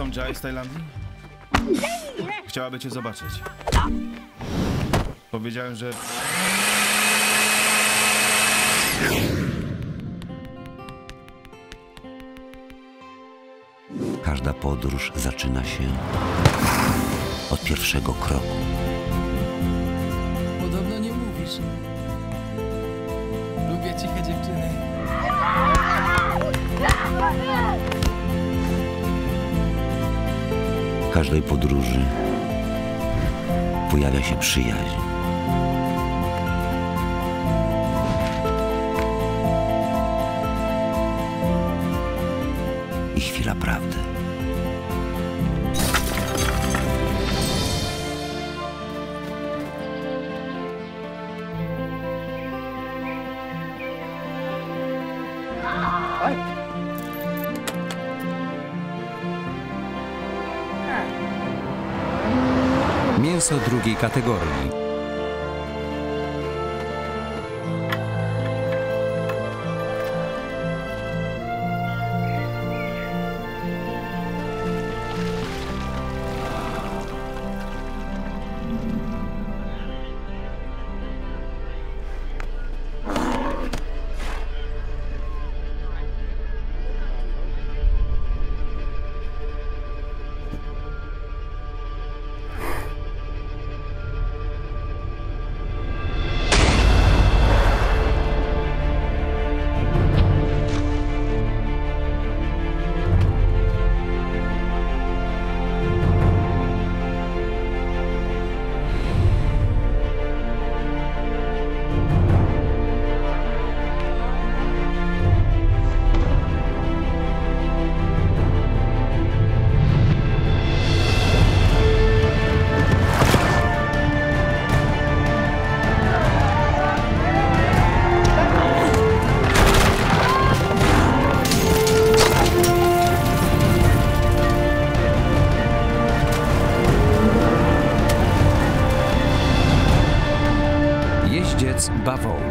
są Jai z Tajlandii? Chciałaby cię zobaczyć. Powiedziałem, że... Każda podróż zaczyna się od pierwszego kroku. Podobno nie mówisz. Lubię ciche dziewczyny. W każdej podróży pojawia się przyjaźń. I chwila prawdy. Mięso drugiej kategorii. Bawoł.